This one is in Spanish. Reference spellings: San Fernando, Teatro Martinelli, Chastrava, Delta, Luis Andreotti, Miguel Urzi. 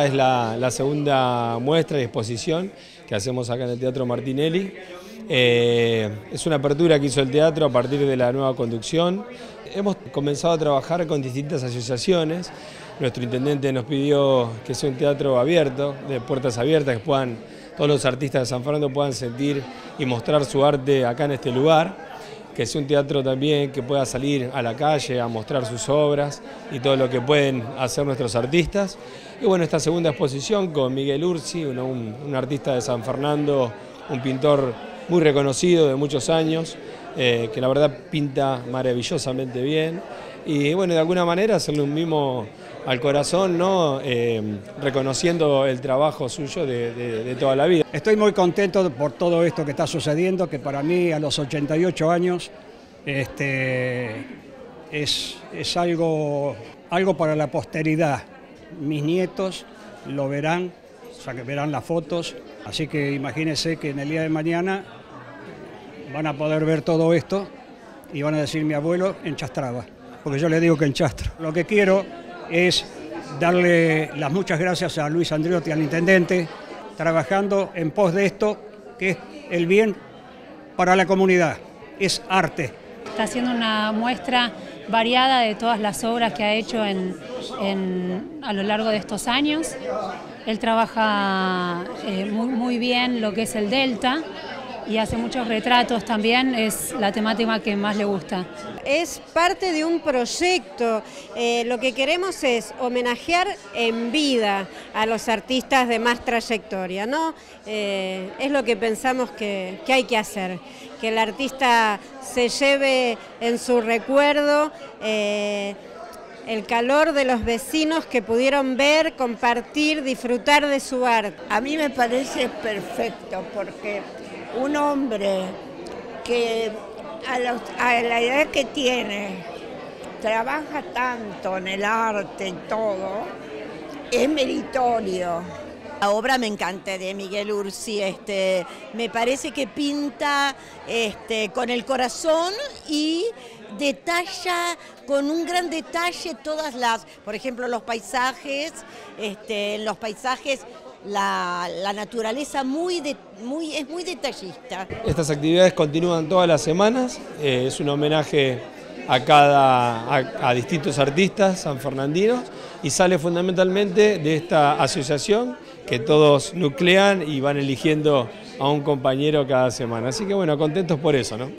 Es la segunda muestra y exposición que hacemos acá en el Teatro Martinelli. Es una apertura que hizo el teatro a partir de la nueva conducción. Hemos comenzado a trabajar con distintas asociaciones. Nuestro intendente nos pidió que sea un teatro abierto, de puertas abiertas, que puedan todos los artistas de San Fernando puedan sentir y mostrar su arte acá en este lugar. Que es un teatro también que pueda salir a la calle a mostrar sus obras y todo lo que pueden hacer nuestros artistas. Y bueno, esta segunda exposición con Miguel Urzi, un artista de San Fernando, un pintor muy reconocido de muchos años, que la verdad pinta maravillosamente bien. Y bueno, de alguna manera hacerle un mimo al corazón, ¿no? Reconociendo el trabajo suyo de toda la vida. Estoy muy contento por todo esto que está sucediendo, que para mí a los 88 años es algo para la posteridad. Mis nietos lo verán, o sea, que verán las fotos, así que imagínense que en el día de mañana van a poder ver todo esto y van a decir mi abuelo en Chastrava, porque yo le digo que en Chastra. Lo que quiero es darle las muchas gracias a Luis Andreotti, al intendente, trabajando en pos de esto, que es el bien para la comunidad, es arte. Está haciendo una muestra variada de todas las obras que ha hecho a lo largo de estos años. Él trabaja muy bien lo que es el Delta y hace muchos retratos también, es la temática que más le gusta. Es parte de un proyecto, lo que queremos es homenajear en vida a los artistas de más trayectoria, ¿no? Es lo que pensamos que hay que hacer, que el artista se lleve en su recuerdo el calor de los vecinos que pudieron ver, compartir, disfrutar de su arte. A mí me parece perfecto porque un hombre que a la edad que tiene trabaja tanto en el arte y todo, es meritorio. La obra me encanta de Miguel Urzi, me parece que pinta con el corazón y detalla con un gran detalle todas las, por ejemplo, los paisajes, la naturaleza es muy detallista. Estas actividades continúan todas las semanas, es un homenaje a distintos artistas sanfernandinos y sale fundamentalmente de esta asociación que todos nuclean y van eligiendo a un compañero cada semana. Así que bueno, contentos por eso, ¿no?